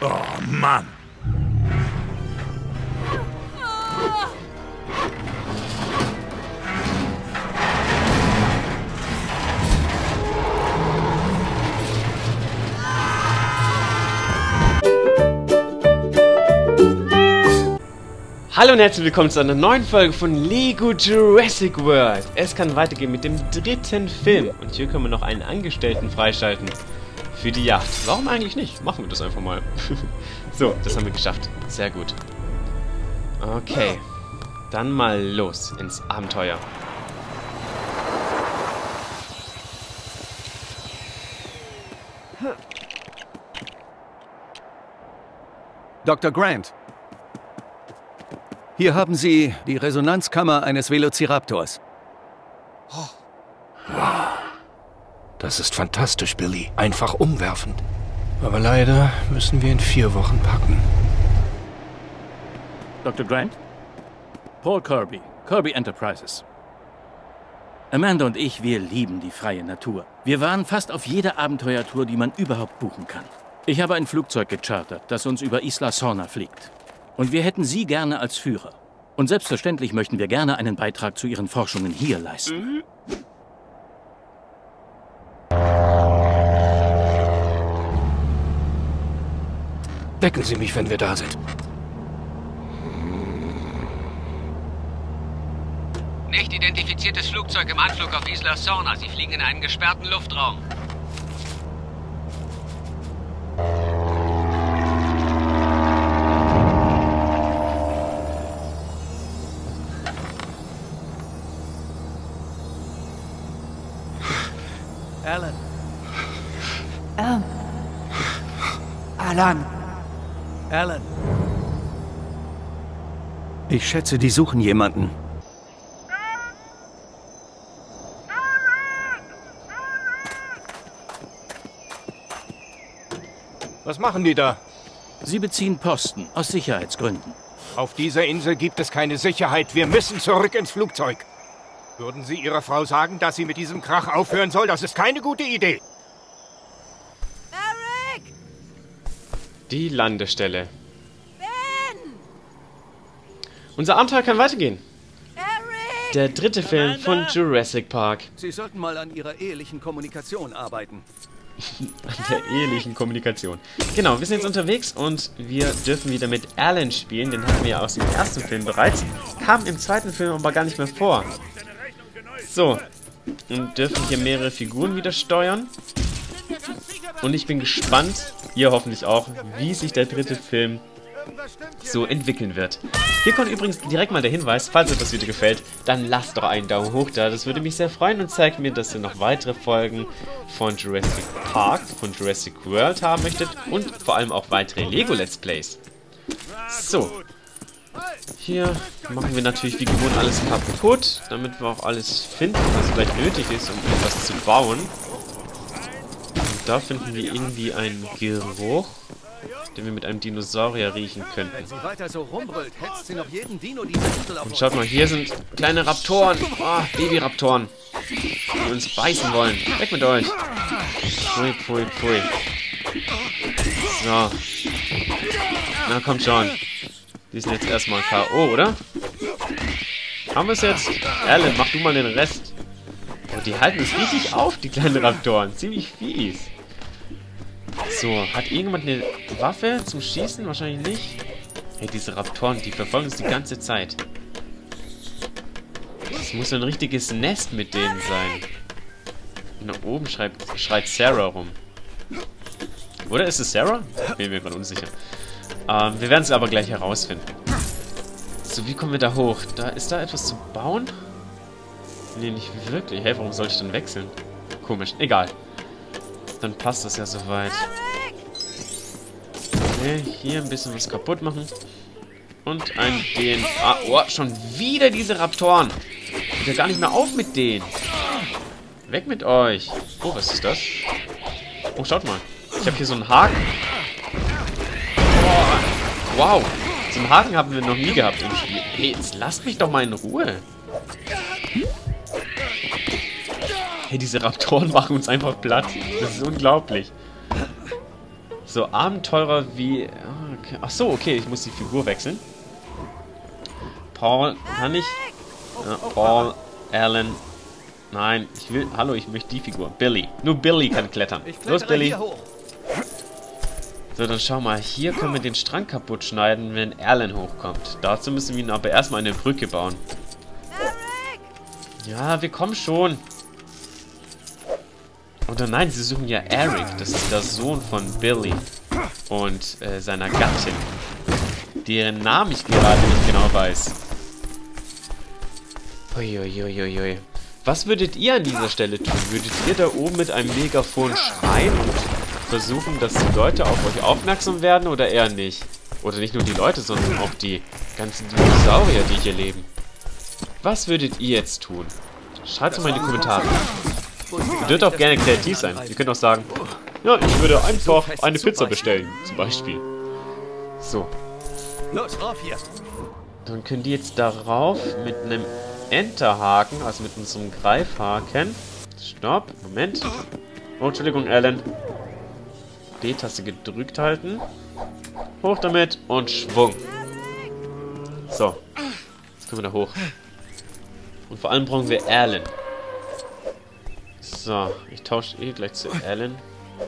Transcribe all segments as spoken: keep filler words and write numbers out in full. Oh Mann. Hallo und herzlich willkommen zu einer neuen Folge von Lego Jurassic World. Es kann weitergehen mit dem dritten Film. Und hier können wir noch einen Angestellten freischalten für die Yacht. Warum eigentlich nicht? Machen wir das einfach mal. So, das haben wir geschafft. Sehr gut. Okay, dann mal los ins Abenteuer. Doktor Grant. Hier haben Sie die Resonanzkammer eines Velociraptors. Wow. Das ist fantastisch, Billy. Einfach umwerfend. Aber leider müssen wir in vier Wochen packen. Doktor Grant? Paul Kirby, Kirby Enterprises. Amanda und ich, wir lieben die freie Natur. Wir waren fast auf jeder Abenteuertour, die man überhaupt buchen kann. Ich habe ein Flugzeug gechartert, das uns über Isla Sorna fliegt. Und wir hätten Sie gerne als Führer. Und selbstverständlich möchten wir gerne einen Beitrag zu Ihren Forschungen hier leisten. Wecken Sie mich, wenn wir da sind. Nicht identifiziertes Flugzeug im Anflug auf Isla Sorna. Sie fliegen in einen gesperrten Luftraum. Alan. Alan. Alan. Alan. Ich schätze, die suchen jemanden. Was machen die da? Sie beziehen Posten aus Sicherheitsgründen. Auf dieser Insel gibt es keine Sicherheit. Wir müssen zurück ins Flugzeug. Würden Sie Ihrer Frau sagen, dass sie mit diesem Krach aufhören soll? Das ist keine gute Idee. Eric! Die Landestelle. Ben! Unser Abenteuer kann weitergehen. Eric! Der dritte Film von Jurassic Park. Sie sollten mal an Ihrer ehelichen Kommunikation arbeiten. An der ehelichen Kommunikation. Genau, wir sind jetzt unterwegs und wir dürfen wieder mit Alan spielen. Den hatten wir ja aus dem ersten Film bereits. Kamen im zweiten Film aber gar nicht mehr vor. So, und dürfen hier mehrere Figuren wieder steuern. Und ich bin gespannt, ihr hoffentlich auch, wie sich der dritte Film so entwickeln wird. Hier kommt übrigens direkt mal der Hinweis, falls euch das Video gefällt, dann lasst doch einen Daumen hoch da. Das würde mich sehr freuen und zeigt mir, dass ihr noch weitere Folgen von Jurassic Park, von Jurassic World haben möchtet und vor allem auch weitere Lego Let's Plays. So. Hier machen wir natürlich wie gewohnt alles kaputt, damit wir auch alles finden, was vielleicht nötig ist, um etwas zu bauen. Und da finden wir irgendwie einen Geruch, den wir mit einem Dinosaurier riechen könnten. Und schaut mal, hier sind kleine Raptoren, oh, Babyraptoren, die uns beißen wollen. Weg mit euch! Pfui, pfui, pfui. So. Na, kommt schon. Die sind jetzt erstmal K O, oder? Haben wir es jetzt? Alan, mach du mal den Rest. Oh, die halten es richtig auf, die kleinen Raptoren. Ziemlich fies. So, hat irgendjemand eine Waffe zum Schießen? Wahrscheinlich nicht. Hey, diese Raptoren, die verfolgen uns die ganze Zeit. Das muss so ein richtiges Nest mit denen sein. Nach oben schreit, schreit Sarah rum. Oder ist es Sarah? Bin mir gerade unsicher. Ähm, wir werden es aber gleich herausfinden. So, wie kommen wir da hoch? Da, ist da etwas zu bauen? Nee, nicht wirklich. Hey, warum soll ich dann wechseln? Komisch. Egal. Dann passt das ja soweit. Okay, hier ein bisschen was kaputt machen. Und ein D N A. Oh, schon wieder diese Raptoren. Hört ja gar nicht mehr auf mit denen. Weg mit euch. Oh, was ist das? Oh, schaut mal. Ich habe hier so einen Haken. Oh, wow. So einen Haken haben wir noch nie gehabt im Spiel. Hey, jetzt lasst mich doch mal in Ruhe. Hey, diese Raptoren machen uns einfach platt. Das ist unglaublich. So, Abenteurer wie... Okay. Ach so, okay, ich muss die Figur wechseln. Paul, kann ich... Ja, Paul, Alan... Nein, ich will... Hallo, ich möchte die Figur. Billy. Nur Billy kann klettern. Los, Billy. So, dann schau mal. Hier können wir den Strang kaputt schneiden, wenn Alan hochkommt. Dazu müssen wir ihn aber erstmal eine Brücke bauen. Ja, wir kommen schon. Oder nein, sie suchen ja Eric. Das ist der Sohn von Billy und äh, seiner Gattin. Deren Namen ich gerade nicht genau weiß. Uiuiuiui. Was würdet ihr an dieser Stelle tun? Würdet ihr da oben mit einem Megafon schreien und versuchen, dass die Leute auf euch aufmerksam werden oder eher nicht? Oder nicht nur die Leute, sondern auch die ganzen Dinosaurier, die hier leben. Was würdet ihr jetzt tun? Schreibt es mal in die Kommentare. Ihr dürft auch gerne kreativ sein. Ihr könnt auch sagen, ja, ich würde einfach eine Pizza bestellen, zum Beispiel. So. Dann können die jetzt darauf mit einem Enterhaken, also mit unserem Greifhaken. Stopp, Moment. Oh, Entschuldigung, Alan. D-Taste gedrückt halten. Hoch damit und Schwung. So. Jetzt können wir da hoch. Und vor allem brauchen wir Alan. So, ich tausche eh gleich zu Alan,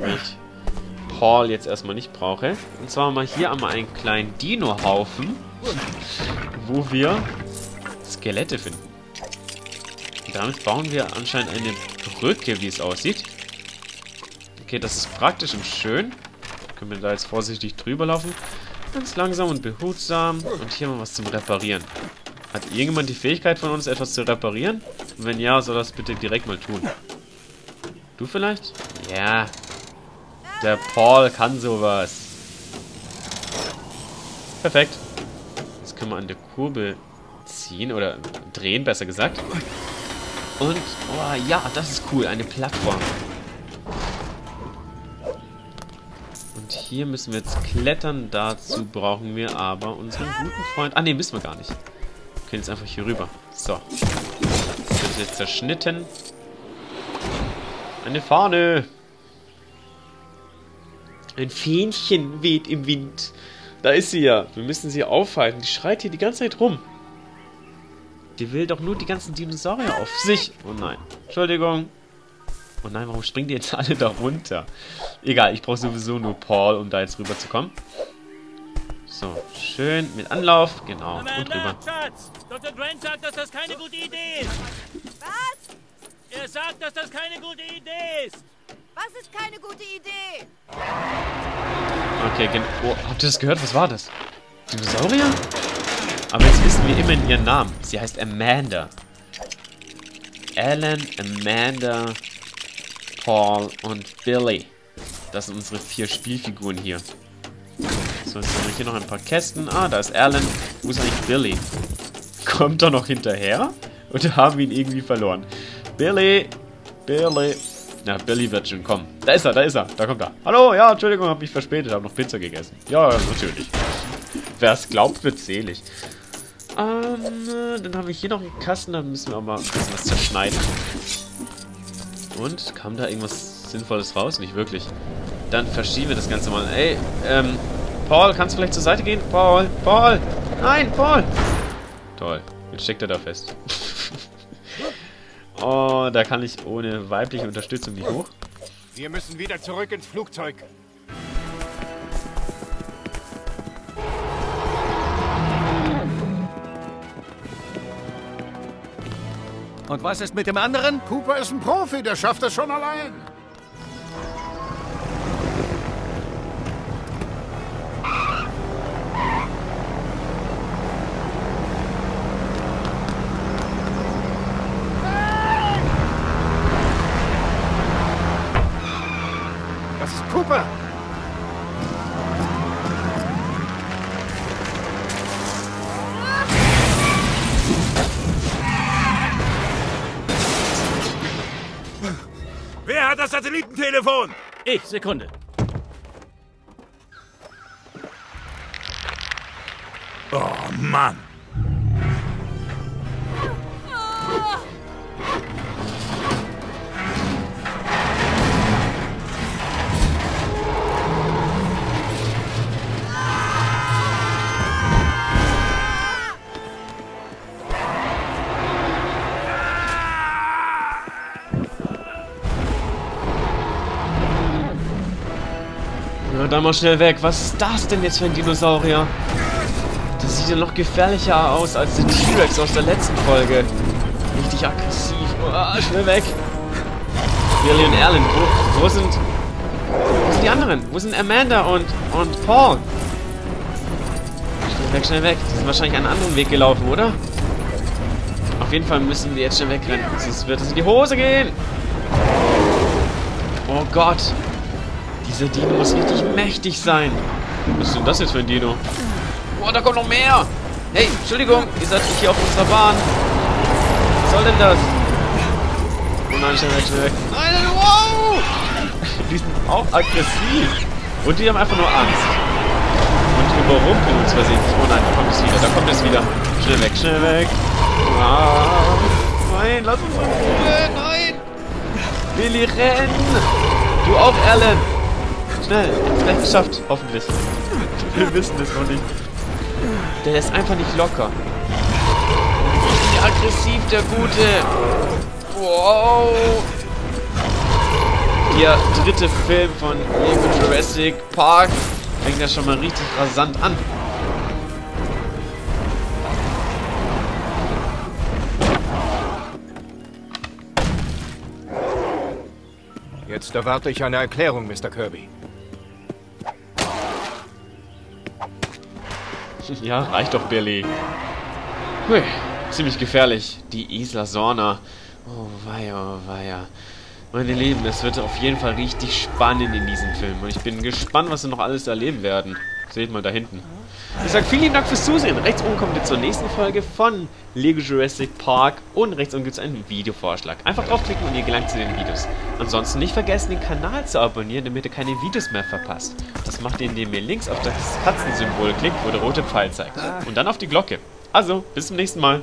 weil ich Paul jetzt erstmal nicht brauche. Und zwar haben wir hier einmal einen kleinen Dino-Haufen, wo wir Skelette finden. Und damit bauen wir anscheinend eine Brücke, wie es aussieht. Okay, das ist praktisch und schön. Können wir da jetzt vorsichtig drüber laufen. Ganz langsam und behutsam. Und hier haben wir was zum Reparieren. Hat irgendjemand die Fähigkeit von uns, etwas zu reparieren? Und wenn ja, soll das bitte direkt mal tun. Du vielleicht? Ja. Der Paul kann sowas. Perfekt. Jetzt können wir an der Kurbel ziehen oder drehen, besser gesagt. Und, oh ja, das ist cool, eine Plattform. Und hier müssen wir jetzt klettern, dazu brauchen wir aber unseren guten Freund. Ah ne, müssen wir gar nicht. Wir können jetzt einfach hier rüber. So. Das wird jetzt zerschnitten. Eine Fahne. Ein Fähnchen weht im Wind. Da ist sie ja. Wir müssen sie aufhalten. Die schreit hier die ganze Zeit rum. Die will doch nur die ganzen Dinosaurier auf sich. Oh nein. Entschuldigung. Oh nein, warum springen die jetzt alle da runter? Egal, ich brauche sowieso nur Paul, um da jetzt rüber zu kommen. So, schön mit Anlauf. Genau, und rüber. Doktor Grant sagt, dass das keine gute Idee ist. Was? Er sagt, dass das keine gute Idee ist. Was ist keine gute Idee? Okay, genau. Oh, habt ihr das gehört? Was war das? Dinosaurier? Aber jetzt wissen wir immerhin ihren Namen. Sie heißt Amanda. Alan, Amanda, Paul und Billy. Das sind unsere vier Spielfiguren hier. So, jetzt haben wir hier noch ein paar Kästen. Ah, da ist Alan. Wo ist eigentlich Billy? Kommt er noch hinterher? Oder haben wir ihn irgendwie verloren? Billy! Billy! Na, Billy wird schon kommen. Da ist er, da ist er. Da kommt er. Hallo, ja, Entschuldigung, hab mich verspätet. Hab noch Pizza gegessen. Ja, natürlich. Wer es glaubt, wird selig. Ähm, dann habe ich hier noch einen Kasten. Dann müssen wir aber ein bisschen was zerschneiden. Und? Kam da irgendwas Sinnvolles raus? Nicht wirklich. Dann verschieben wir das Ganze mal. Ey, ähm, Paul, kannst du vielleicht zur Seite gehen? Paul, Paul! Nein, Paul! Toll. Jetzt steckt er da fest. Oh, da kann ich ohne weibliche Unterstützung nicht hoch. Wir müssen wieder zurück ins Flugzeug. Und was ist mit dem anderen? Cooper ist ein Profi, der schafft das schon allein. Wer hat das Satellitentelefon? Ich, Sekunde. Oh Mann. dann mal schnell weg. Was ist das denn jetzt für ein Dinosaurier? Das sieht ja noch gefährlicher aus als der T-Rex aus der letzten Folge. Richtig aggressiv. Oh, schnell weg. Billy und Erlen, wo, wo sind... Wo sind die anderen? Wo sind Amanda und, und Paul? Schnell weg, schnell weg. Die sind wahrscheinlich einen anderen Weg gelaufen, oder? Auf jeden Fall müssen wir jetzt schnell wegrennen. Sonst wird es in die Hose gehen. Oh Gott. Dieser Dino muss richtig mächtig sein. Was ist denn das jetzt für ein Dino? Oh, da kommt noch mehr. Hey, Entschuldigung. Ihr seid nicht hier auf unserer Bahn. Was soll denn das? Oh nein, schnell weg, schnell weg. Nein, nein, wow. Die sind auch aggressiv. Und die haben einfach nur Angst. Und überrumpeln uns versehentlich. Oh nein, da kommt es wieder. Da kommt es wieder. Schnell weg, schnell weg. Ah, nein, lass uns mal rennen, nein! Billy, renn! Du auch, Alan! Schnell, vielleicht geschafft, hoffentlich. Wir wissen es noch nicht. Der ist einfach nicht locker. Wie aggressiv, der Gute! Wow! Der dritte Film von Lego Jurassic Park fängt ja schon mal richtig rasant an. Jetzt erwarte ich eine Erklärung, Mister Kirby. Ja, reicht doch, Billy. Hui, ziemlich gefährlich. Die Isla Sorna. Oh weia, oh weia. Meine Lieben, es wird auf jeden Fall richtig spannend in diesem Film. Und ich bin gespannt, was wir noch alles erleben werden. Seht mal da hinten. Ich sage vielen Dank fürs Zusehen. Rechts oben kommt ihr zur nächsten Folge von Lego Jurassic Park. Und rechts unten gibt es einen Videovorschlag. Einfach draufklicken und ihr gelangt zu den Videos. Ansonsten nicht vergessen, den Kanal zu abonnieren, damit ihr keine Videos mehr verpasst. Das macht ihr, indem ihr links auf das Katzensymbol klickt, wo der rote Pfeil zeigt. Und dann auf die Glocke. Also, bis zum nächsten Mal.